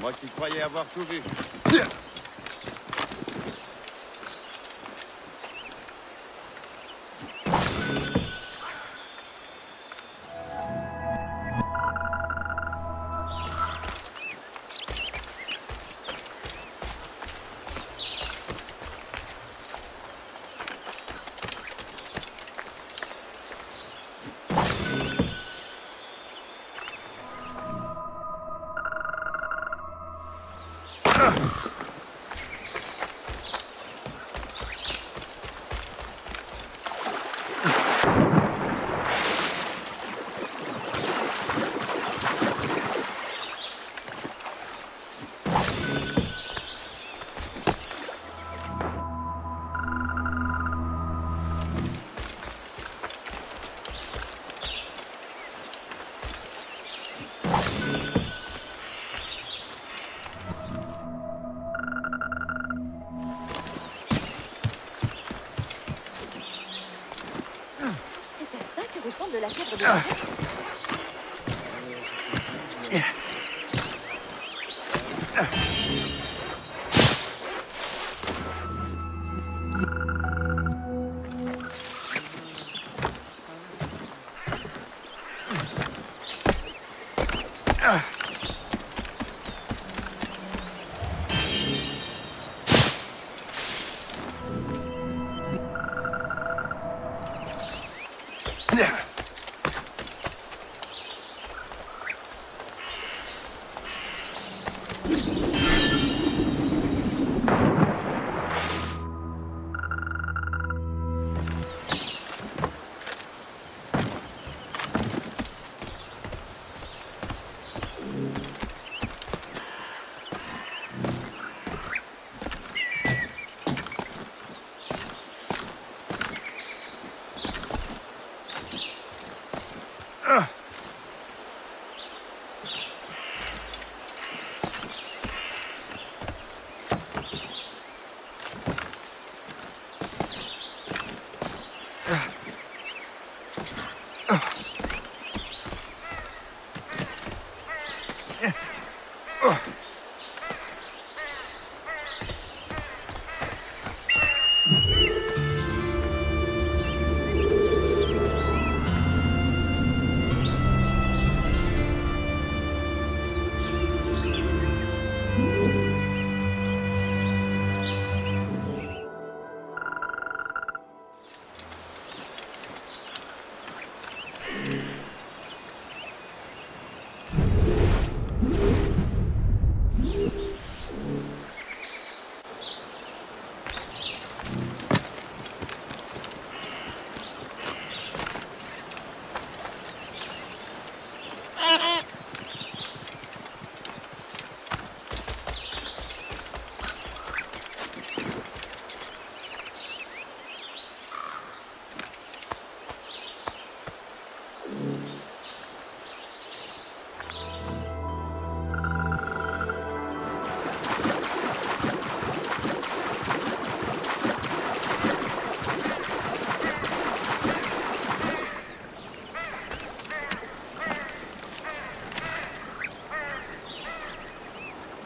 Moi qui croyais avoir tout vu. De la fièvre de la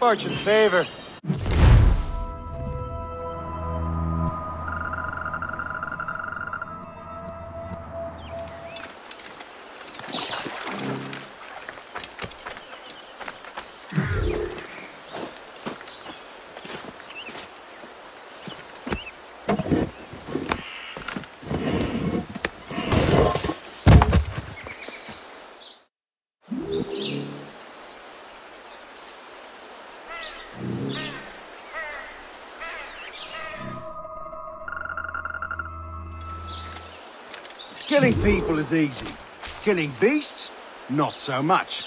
Fortune's favor. Killing people is easy. Killing beasts, not so much.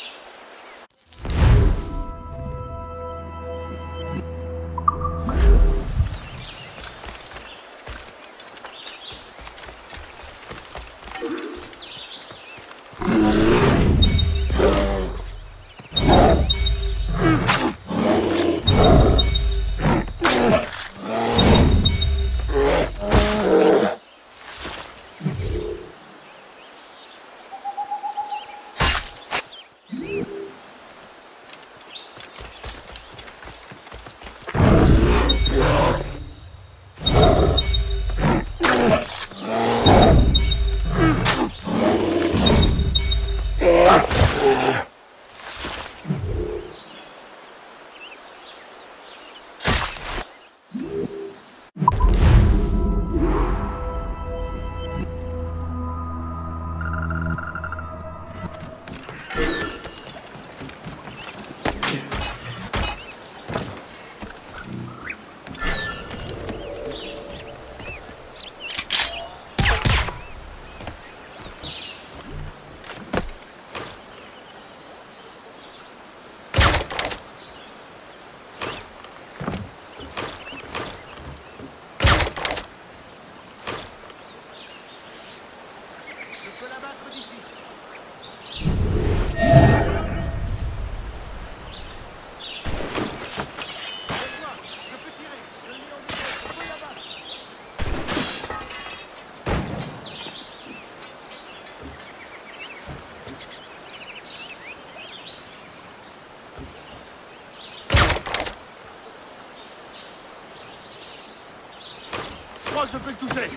crois que je peux le toucher.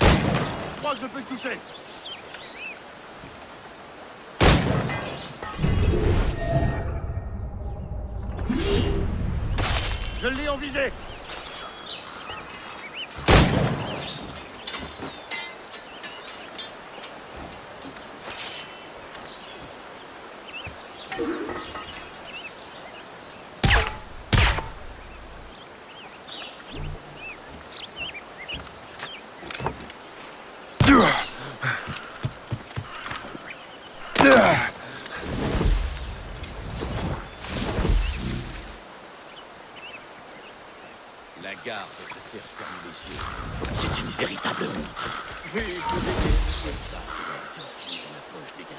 Je crois que je peux le toucher. Je l'ai en visée. La garde de faire fermer les yeux. C'est une véritable honte. Oui, je vous ai dit. Ça, on va filer dans la poche des gardes.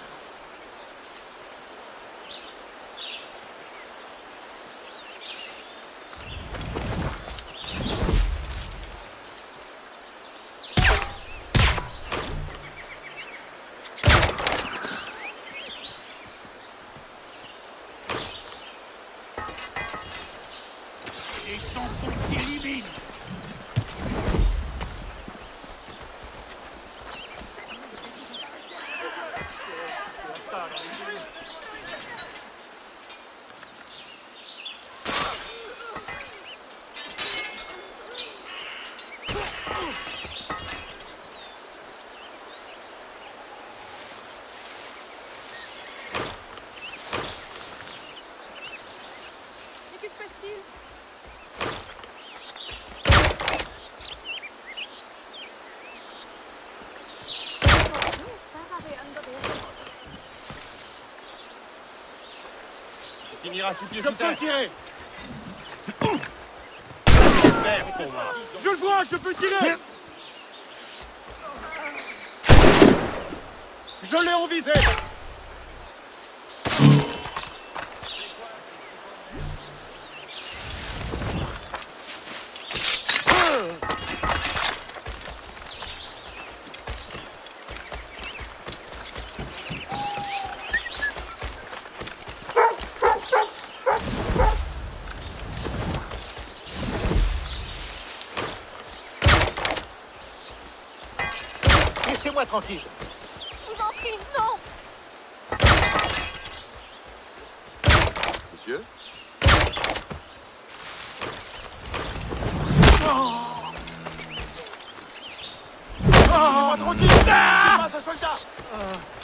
Je peux tirer. Je le vois, je peux tirer. Je l'ai en visée. Laissez-moi tranquille. Je vous en prie, non. Monsieur ? Oh, laissez-moi tranquille. Ah, ce soldat.